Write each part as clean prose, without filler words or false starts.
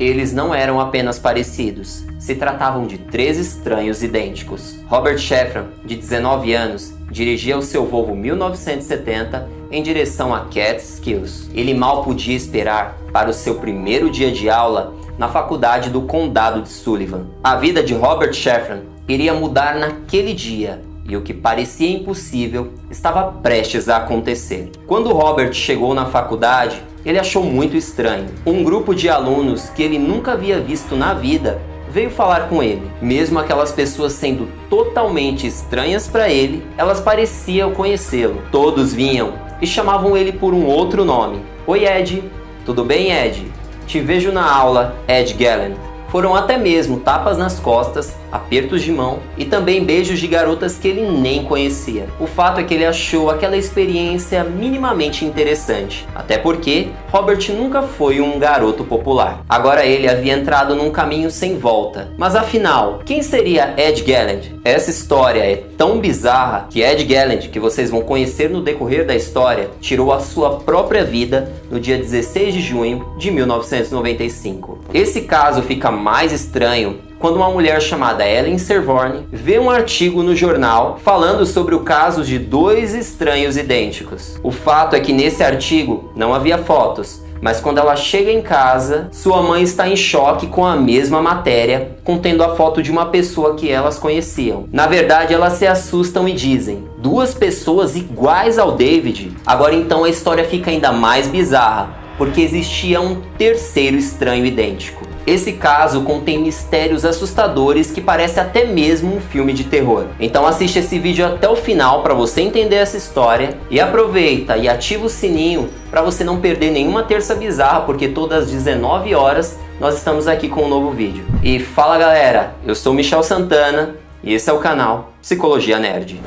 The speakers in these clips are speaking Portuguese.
Eles não eram apenas parecidos, se tratavam de três estranhos idênticos. Robert Sheffran, de 19 anos, dirigia o seu Volvo 1970 em direção a Catskills. Ele mal podia esperar para o seu primeiro dia de aula na faculdade do Condado de Sullivan. A vida de Robert Sheffran iria mudar naquele dia, e o que parecia impossível estava prestes a acontecer. Quando Robert chegou na faculdade, ele achou muito estranho. Um grupo de alunos que ele nunca havia visto na vida veio falar com ele. Mesmo aquelas pessoas sendo totalmente estranhas para ele, elas pareciam conhecê-lo. Todos vinham e chamavam ele por um outro nome. Oi, Ed. Tudo bem, Ed? Te vejo na aula, Ed Gallen. Foram até mesmo tapas nas costas, apertos de mão e também beijos de garotas que ele nem conhecia. O fato é que ele achou aquela experiência minimamente interessante, até porque Robert nunca foi um garoto popular. Agora ele havia entrado num caminho sem volta. Mas afinal, quem seria Ed Galland? Essa história é tão bizarra que Ed Galland, que vocês vão conhecer no decorrer da história, tirou a sua própria vida no dia 16 de junho de 1995. Esse caso fica mais estranho quando uma mulher chamada Ellen Servorne vê um artigo no jornal falando sobre o caso de dois estranhos idênticos. O fato é que nesse artigo não havia fotos, mas quando ela chega em casa, sua mãe está em choque com a mesma matéria, contendo a foto de uma pessoa que elas conheciam. Na verdade, elas se assustam e dizem: duas pessoas iguais ao David? Agora então a história fica ainda mais bizarra, porque existia um terceiro estranho idêntico. Esse caso contém mistérios assustadores que parece até mesmo um filme de terror. Então assiste esse vídeo até o final para você entender essa história e aproveita e ativa o sininho para você não perder nenhuma terça bizarra, porque todas as 19 horas nós estamos aqui com um novo vídeo. E fala, galera, eu sou Michel Santana e esse é o canal Psicologia Nerd.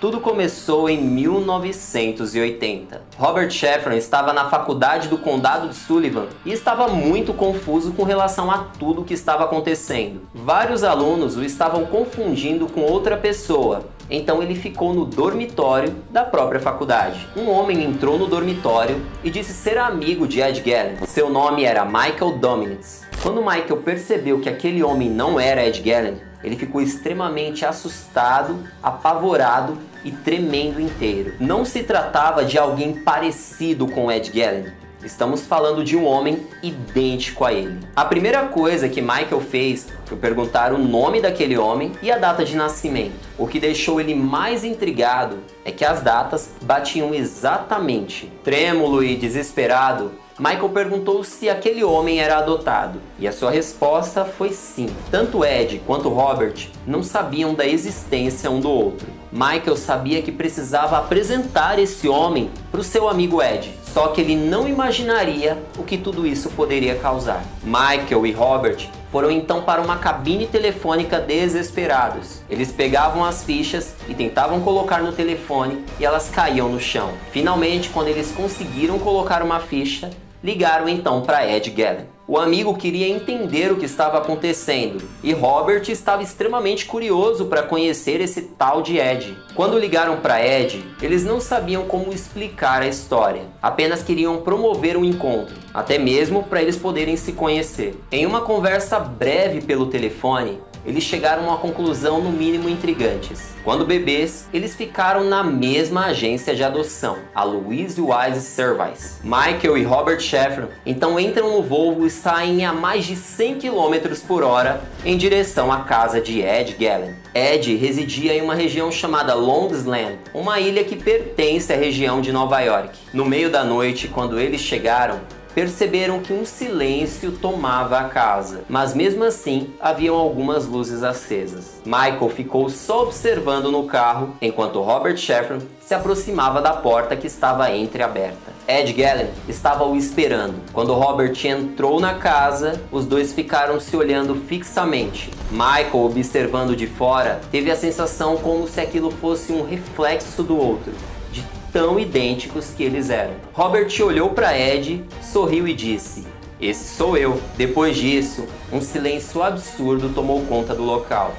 Tudo começou em 1980. Robert Sheffran estava na faculdade do Condado de Sullivan e estava muito confuso com relação a tudo o que estava acontecendo. Vários alunos o estavam confundindo com outra pessoa, então ele ficou no dormitório da própria faculdade. Um homem entrou no dormitório e disse ser amigo de Ed Galland. Seu nome era Michael Dominitz. Quando Michael percebeu que aquele homem não era Ed Galland, ele ficou extremamente assustado, apavorado e tremendo inteiro. Não se tratava de alguém parecido com Ed Galland. Estamos falando de um homem idêntico a ele. A primeira coisa que Michael fez foi perguntar o nome daquele homem e a data de nascimento. O que deixou ele mais intrigado é que as datas batiam exatamente. Trêmulo e desesperado, Michael perguntou se aquele homem era adotado, e a sua resposta foi sim. Tanto Ed quanto Robert não sabiam da existência um do outro. Michael sabia que precisava apresentar esse homem para o seu amigo Ed, só que ele não imaginaria o que tudo isso poderia causar. Michael e Robert foram então para uma cabine telefônica desesperados. Eles pegavam as fichas e tentavam colocar no telefone e elas caíam no chão. Finalmente, quando eles conseguiram colocar uma ficha, ligaram então para Ed Galland. O amigo queria entender o que estava acontecendo e Robert estava extremamente curioso para conhecer esse tal de Ed. Quando ligaram para Ed, eles não sabiam como explicar a história, apenas queriam promover um encontro, até mesmo para eles poderem se conhecer. Em uma conversa breve pelo telefone, eles chegaram a uma conclusão no mínimo intrigantes. Quando bebês, eles ficaram na mesma agência de adoção, a Louise Wise Service. Michael e Robert Sheffran então entram no Volvo e saem a mais de 100 km por hora em direção à casa de Ed Galland. Ed residia em uma região chamada Long Island, uma ilha que pertence à região de Nova York. No meio da noite, quando eles chegaram, perceberam que um silêncio tomava a casa, mas mesmo assim haviam algumas luzes acesas. Michael ficou só observando no carro enquanto Robert Sheffran se aproximava da porta que estava entreaberta. Ed Galland estava o esperando. Quando Robert entrou na casa, os dois ficaram se olhando fixamente. Michael, observando de fora, teve a sensação como se aquilo fosse um reflexo do outro, de tão idênticos que eles eram. Robert olhou para Ed, sorriu e disse: "Esse sou eu." Depois disso, um silêncio absurdo tomou conta do local.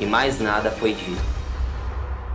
e mais nada foi dito.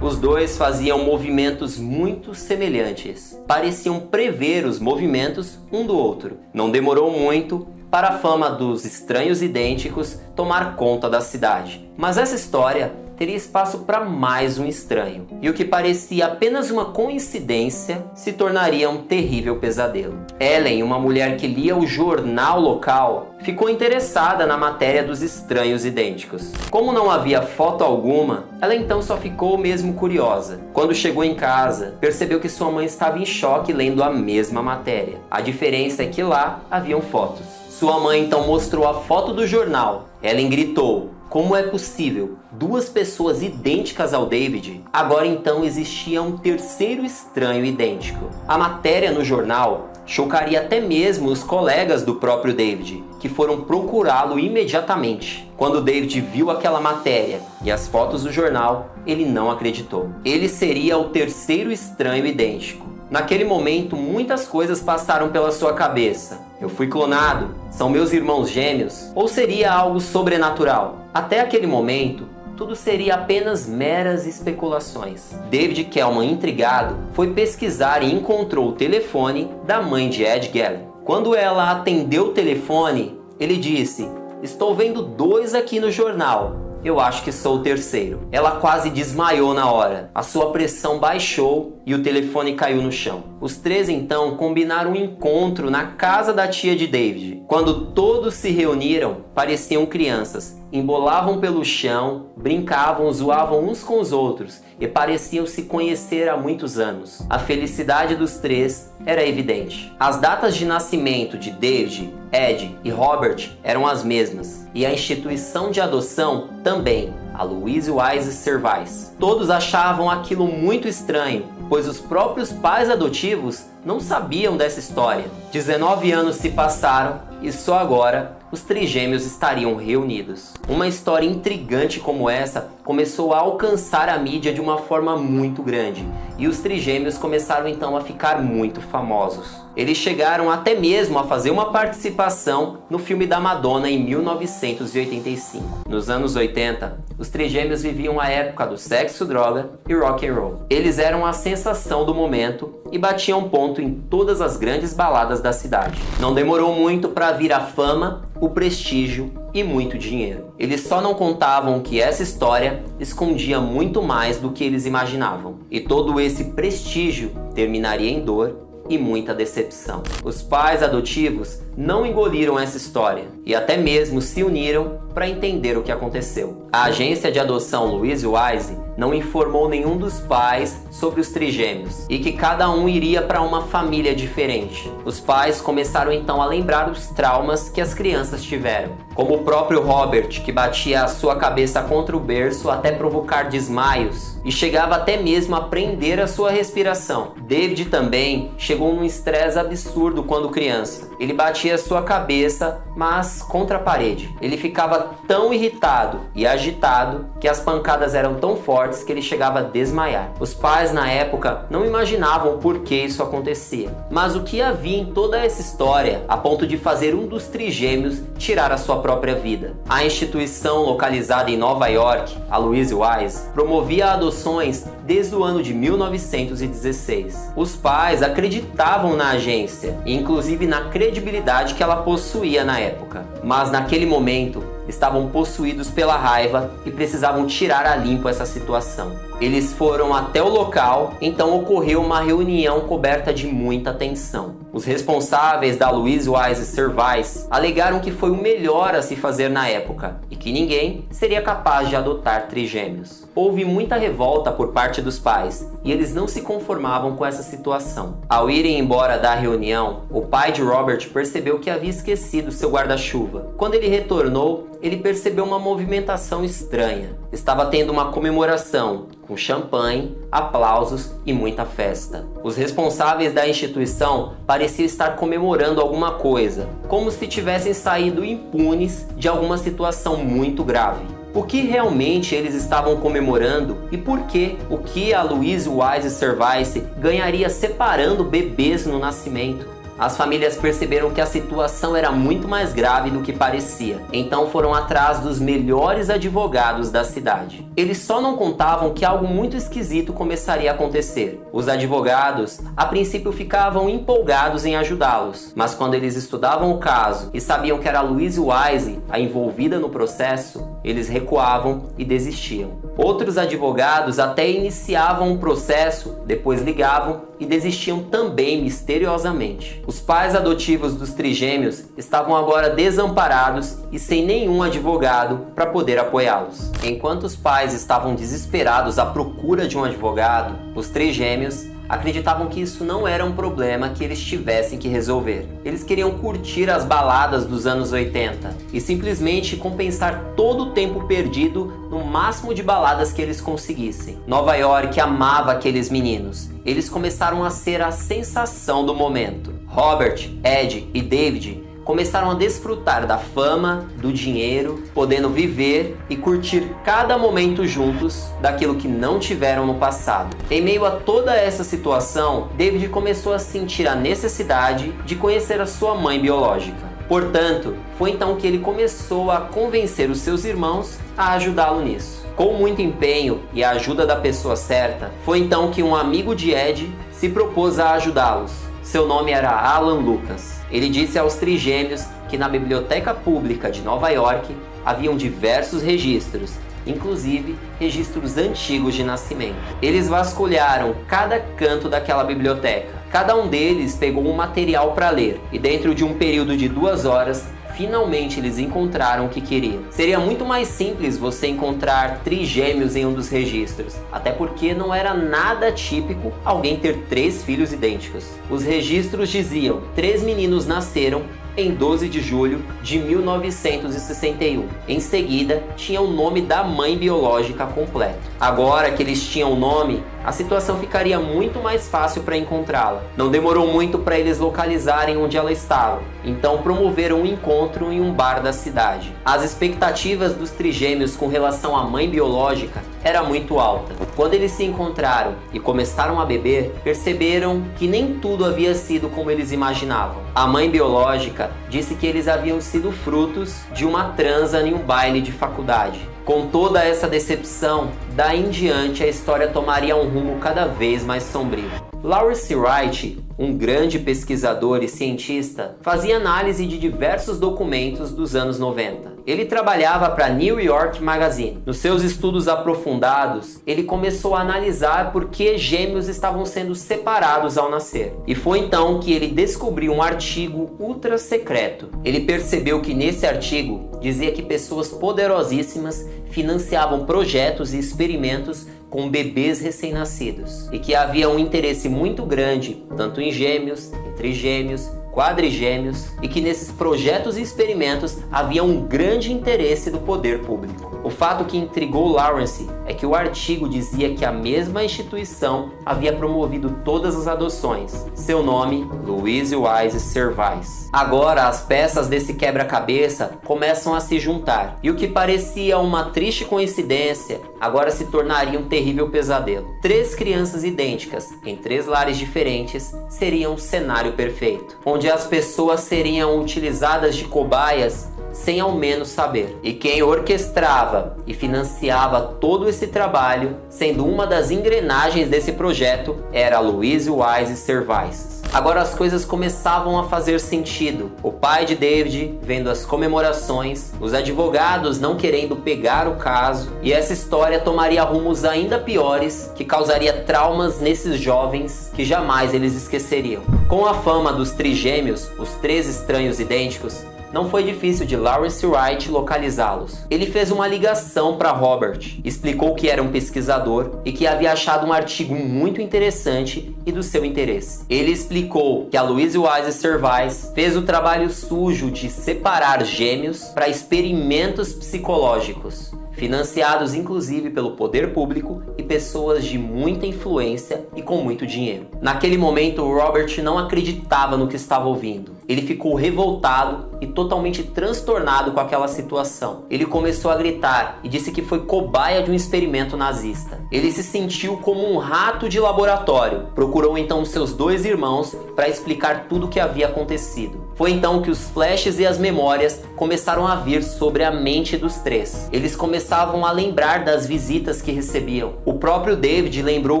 Os dois faziam movimentos muito semelhantes. Pareciam prever os movimentos um do outro. Não demorou muito para a fama dos estranhos idênticos tomar conta da cidade. Mas essa história teria espaço para mais um estranho. E o que parecia apenas uma coincidência se tornaria um terrível pesadelo. Ellen, uma mulher que lia o jornal local, ficou interessada na matéria dos estranhos idênticos. Como não havia foto alguma, ela então só ficou mesmo curiosa. Quando chegou em casa, percebeu que sua mãe estava em choque lendo a mesma matéria. A diferença é que lá haviam fotos. Sua mãe então mostrou a foto do jornal. Ellen gritou: como é possível? Duas pessoas idênticas ao David? Agora então existia um terceiro estranho idêntico. A matéria no jornal chocaria até mesmo os colegas do próprio David, que foram procurá-lo imediatamente. Quando David viu aquela matéria e as fotos do jornal, ele não acreditou. Ele seria o terceiro estranho idêntico. Naquele momento, muitas coisas passaram pela sua cabeça. Eu fui clonado? São meus irmãos gêmeos? Ou seria algo sobrenatural? Até aquele momento, tudo seria apenas meras especulações. David Kellman, intrigado, foi pesquisar e encontrou o telefone da mãe de Ed Gallen. Quando ela atendeu o telefone, ele disse: estou vendo dois aqui no jornal. Eu acho que sou o terceiro. Ela quase desmaiou na hora. A sua pressão baixou e o telefone caiu no chão. Os três então combinaram um encontro na casa da tia de David. Quando todos se reuniram, pareciam crianças. Embolavam pelo chão, brincavam, zoavam uns com os outros e pareciam se conhecer há muitos anos. A felicidade dos três era evidente. As datas de nascimento de David, Ed e Robert eram as mesmas, e a instituição de adoção também, a Louise Wise Service. Todos achavam aquilo muito estranho, pois os próprios pais adotivos não sabiam dessa história. 19 anos se passaram e só agora os trigêmeos estariam reunidos. Uma história intrigante como essa começou a alcançar a mídia de uma forma muito grande, e os trigêmeos começaram então a ficar muito famosos. Eles chegaram até mesmo a fazer uma participação no filme da Madonna em 1985. Nos anos 80, os trigêmeos viviam a época do sexo, droga e rock and roll. Eles eram a sensação do momento e batiam ponto em todas as grandes baladas da cidade. Não demorou muito para vir a fama, o prestígio e muito dinheiro. Eles só não contavam que essa história escondia muito mais do que eles imaginavam. E todo esse prestígio terminaria em dor e muita decepção. Os pais adotivos não engoliram essa história e até mesmo se uniram para entender o que aconteceu. A agência de adoção Louise Wise não informou nenhum dos pais sobre os trigêmeos e que cada um iria para uma família diferente. Os pais começaram então a lembrar os traumas que as crianças tiveram, como o próprio Robert, que batia a sua cabeça contra o berço até provocar desmaios e chegava até mesmo a prender a sua respiração. David também chegou num estresse absurdo quando criança. Ele batia a sua cabeça, mas contra a parede. Ele ficava tão irritado e agitado que as pancadas eram tão fortes que ele chegava a desmaiar. Os pais na época não imaginavam por que isso acontecia, mas o que havia em toda essa história a ponto de fazer um dos trigêmeos tirar a sua própria vida. A instituição localizada em Nova York, a Louise Wise, promovia adoções desde o ano de 1916. Os pais acreditavam na agência, inclusive na credibilidade que ela possuía na época, mas naquele momento estavam possuídos pela raiva e precisavam tirar a limpo essa situação. Eles foram até o local, então ocorreu uma reunião coberta de muita tensão. Os responsáveis da Louise Wise Service alegaram que foi o melhor a se fazer na época e que ninguém seria capaz de adotar trigêmeos. Houve muita revolta por parte dos pais e eles não se conformavam com essa situação. Ao irem embora da reunião, o pai de Robert percebeu que havia esquecido seu guarda-chuva. Quando ele retornou, ele percebeu uma movimentação estranha. Estava tendo uma comemoração, com champanhe, aplausos e muita festa. Os responsáveis da instituição pareciam estar comemorando alguma coisa, como se tivessem saído impunes de alguma situação muito grave. O que realmente eles estavam comemorando e por que? O que a Louise Wise Service ganharia separando bebês no nascimento? As famílias perceberam que a situação era muito mais grave do que parecia, então foram atrás dos melhores advogados da cidade. Eles só não contavam que algo muito esquisito começaria a acontecer. Os advogados, a princípio, ficavam empolgados em ajudá-los, mas quando eles estudavam o caso e sabiam que era a Louise Wise a envolvida no processo, eles recuavam e desistiam. Outros advogados até iniciavam o processo, depois ligavam e desistiam também misteriosamente. Os pais adotivos dos trigêmeos estavam agora desamparados e sem nenhum advogado para poder apoiá-los. Enquanto os pais estavam desesperados à procura de um advogado, os trigêmeos acreditavam que isso não era um problema que eles tivessem que resolver. Eles queriam curtir as baladas dos anos 80 e simplesmente compensar todo o tempo perdido no máximo de baladas que eles conseguissem. Nova York amava aqueles meninos. Eles começaram a ser a sensação do momento. Robert, Ed e David começaram a desfrutar da fama, do dinheiro, podendo viver e curtir cada momento juntos daquilo que não tiveram no passado. Em meio a toda essa situação, David começou a sentir a necessidade de conhecer a sua mãe biológica. Portanto, foi então que ele começou a convencer os seus irmãos a ajudá-lo nisso. Com muito empenho e a ajuda da pessoa certa, foi então que um amigo de Ed se propôs a ajudá-los. Seu nome era Alan Lucas. Ele disse aos trigêmeos que na biblioteca pública de Nova York haviam diversos registros, inclusive registros antigos de nascimento. Eles vasculharam cada canto daquela biblioteca. Cada um deles pegou um material para ler e dentro de um período de 2 horas, finalmente eles encontraram o que queriam. Seria muito mais simples você encontrar trigêmeos em um dos registros, até porque não era nada típico alguém ter 3 filhos idênticos. Os registros diziam: 3 meninos nasceram em 12 de julho de 1961. Em seguida, tinha o nome da mãe biológica completo. Agora que eles tinham o nome, a situação ficaria muito mais fácil para encontrá-la. Não demorou muito para eles localizarem onde ela estava, então promoveram um encontro em um bar da cidade. As expectativas dos trigêmeos com relação à mãe biológica era muito alta. Quando eles se encontraram e começaram a beber, perceberam que nem tudo havia sido como eles imaginavam. A mãe biológica disse que eles haviam sido frutos de uma transa em um baile de faculdade. Com toda essa decepção, daí em diante a história tomaria um rumo cada vez mais sombrio. Lawrence Wright, um grande pesquisador e cientista, fazia análise de diversos documentos dos anos 90. Ele trabalhava para New York Magazine. Nos seus estudos aprofundados, ele começou a analisar por que gêmeos estavam sendo separados ao nascer. E foi então que ele descobriu um artigo ultra secreto. Ele percebeu que nesse artigo dizia que pessoas poderosíssimas financiavam projetos e experimentos com bebês recém-nascidos e que havia um interesse muito grande tanto em gêmeos, em trigêmeos, quadrigêmeos, e que nesses projetos e experimentos havia um grande interesse do poder público. O fato que intrigou Lawrence é que o artigo dizia que a mesma instituição havia promovido todas as adoções. Seu nome, Louise Wise Servais. Agora as peças desse quebra-cabeça começam a se juntar, e o que parecia uma triste coincidência agora se tornaria um terrível pesadelo. 3 crianças idênticas, em 3 lares diferentes, seria um cenário perfeito, onde as pessoas seriam utilizadas de cobaias sem ao menos saber. E quem orquestrava e financiava todo esse trabalho, sendo uma das engrenagens desse projeto, era Louise Wise Servais. Agora as coisas começavam a fazer sentido. O pai de David vendo as comemorações, os advogados não querendo pegar o caso, e essa história tomaria rumos ainda piores, que causaria traumas nesses jovens que jamais eles esqueceriam. Com a fama dos trigêmeos, os 3 estranhos idênticos, não foi difícil de Lawrence Wright localizá-los. Ele fez uma ligação para Robert, explicou que era um pesquisador e que havia achado um artigo muito interessante e do seu interesse. Ele explicou que a Louise Wise Servais fez o trabalho sujo de separar gêmeos para experimentos psicológicos, financiados inclusive pelo poder público e pessoas de muita influência e com muito dinheiro. Naquele momento, Robert não acreditava no que estava ouvindo. Ele ficou revoltado e totalmente transtornado com aquela situação. Ele começou a gritar e disse que foi cobaia de um experimento nazista. Ele se sentiu como um rato de laboratório. Procurou então seus dois irmãos para explicar tudo o que havia acontecido. Foi então que os flashes e as memórias começaram a vir sobre a mente dos três. Eles começavam a lembrar das visitas que recebiam. O próprio David lembrou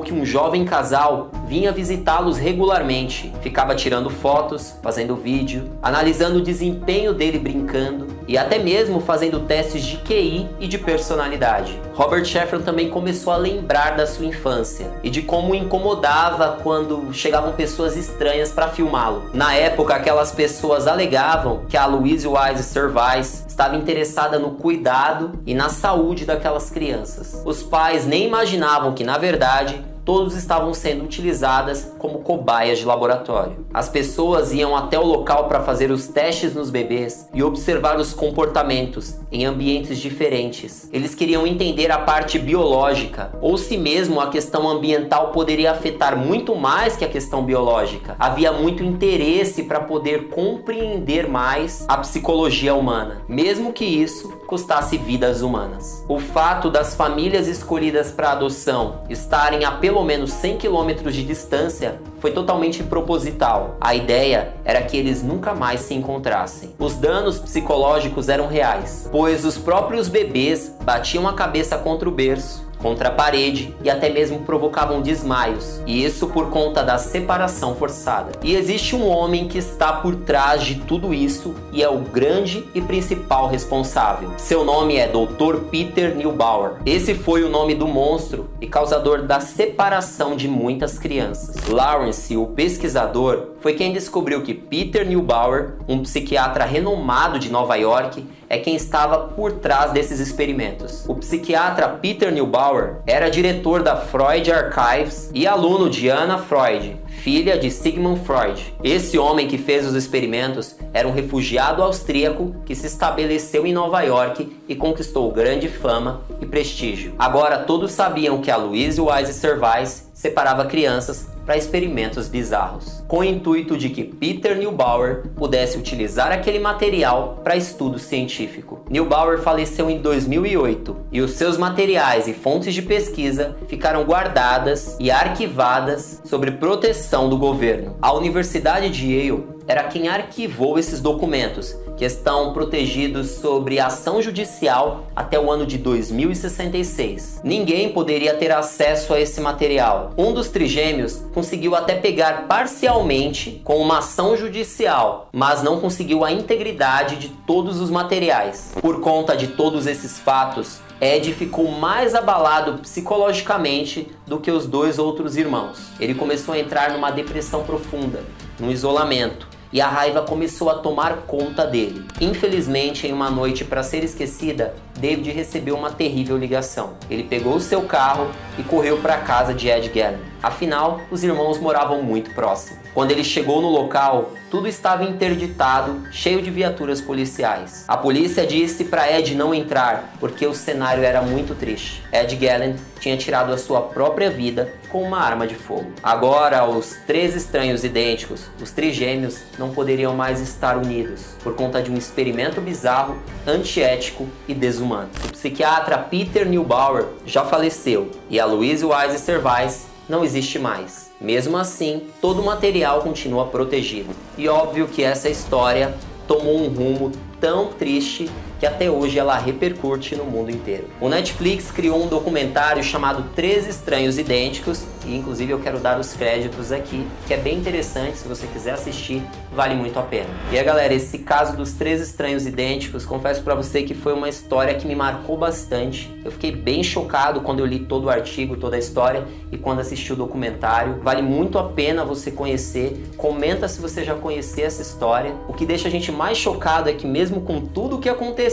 que um jovem casal vinha visitá-los regularmente. Ficava tirando fotos, fazendo vídeo, analisando o desempenho dele brincando e até mesmo fazendo testes de QI e de personalidade. Robert Sheffron também começou a lembrar da sua infância e de como o incomodava quando chegavam pessoas estranhas para filmá-lo. Na época, aquelas pessoas alegavam que a Louise Wise Service estava interessada no cuidado e na saúde daquelas crianças. Os pais nem imaginavam que, na verdade, todos estavam sendo utilizadas como cobaias de laboratório. As pessoas iam até o local para fazer os testes nos bebês e observar os comportamentos em ambientes diferentes. Eles queriam entender a parte biológica, ou se mesmo a questão ambiental poderia afetar muito mais que a questão biológica. Havia muito interesse para poder compreender mais a psicologia humana, mesmo que isso custasse vidas humanas. O fato das famílias escolhidas para adoção estarem a pelo menos 100 quilômetros de distância foi totalmente proposital. A ideia era que eles nunca mais se encontrassem. Os danos psicológicos eram reais, pois os próprios bebês batiam a cabeça contra o berço, contra a parede e até mesmo provocavam desmaios, e isso por conta da separação forçada. E existe um homem que está por trás de tudo isso e é o grande e principal responsável. Seu nome é Dr. Peter Neubauer. Esse foi o nome do monstro e causador da separação de muitas crianças. Lawrence, o pesquisador, foi quem descobriu que Peter Neubauer, um psiquiatra renomado de Nova York, é quem estava por trás desses experimentos. O psiquiatra Peter Neubauer era diretor da Freud Archives e aluno de Anna Freud, filha de Sigmund Freud. Esse homem que fez os experimentos era um refugiado austríaco que se estabeleceu em Nova York e conquistou grande fama e prestígio. Agora todos sabiam que a Louise Wise Service separava crianças para experimentos bizarros, com o intuito de que Peter Neubauer pudesse utilizar aquele material para estudo científico. Neubauer faleceu em 2008 e os seus materiais e fontes de pesquisa ficaram guardadas e arquivadas sob proteção do governo. A Universidade de Yale era quem arquivou esses documentos, que estão protegidos sob ação judicial até o ano de 2066. Ninguém poderia ter acesso a esse material. Um dos trigêmeos conseguiu até pegar parcialmente com uma ação judicial, mas não conseguiu a integridade de todos os materiais. Por conta de todos esses fatos, Ed ficou mais abalado psicologicamente do que os dois outros irmãos. Ele começou a entrar numa depressão profunda, num isolamento, e a raiva começou a tomar conta dele. Infelizmente, em uma noite para ser esquecida, David recebeu uma terrível ligação. Ele pegou o seu carro e correu para a casa de Ed Gein. Afinal, os irmãos moravam muito próximos. Quando ele chegou no local, tudo estava interditado, cheio de viaturas policiais. A polícia disse para Ed não entrar, porque o cenário era muito triste. Ed Gein tinha tirado a sua própria vida com uma arma de fogo. Agora, os três estranhos idênticos, os trigêmeos, não poderiam mais estar unidos, por conta de um experimento bizarro, antiético e desumano. O psiquiatra Peter Neubauer já faleceu, e a Louise Wise Service não existe mais. Mesmo assim, todo o material continua protegido. E óbvio que essa história tomou um rumo tão triste que até hoje ela repercute no mundo inteiro. O Netflix criou um documentário chamado Três Estranhos Idênticos, e inclusive eu quero dar os créditos aqui, que é bem interessante, se você quiser assistir, vale muito a pena. E aí galera, esse caso dos Três Estranhos Idênticos, confesso pra você que foi uma história que me marcou bastante. Eu fiquei bem chocado quando eu li todo o artigo, toda a história, e quando assisti o documentário. Vale muito a pena você conhecer, comenta se você já conhecia essa história. O que deixa a gente mais chocado é que mesmo com tudo o que aconteceu,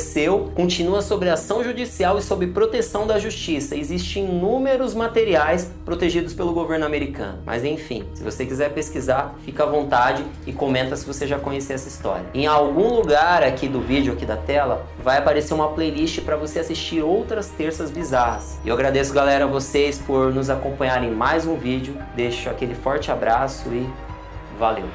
continua sob ação judicial e sob proteção da justiça. Existem inúmeros materiais protegidos pelo governo americano. Mas enfim, se você quiser pesquisar, fica à vontade e comenta se você já conhecia essa história. Em algum lugar aqui do vídeo, aqui da tela, vai aparecer uma playlist para você assistir outras terças bizarras. E eu agradeço, galera, a vocês por nos acompanharem em mais um vídeo. Deixo aquele forte abraço e valeu!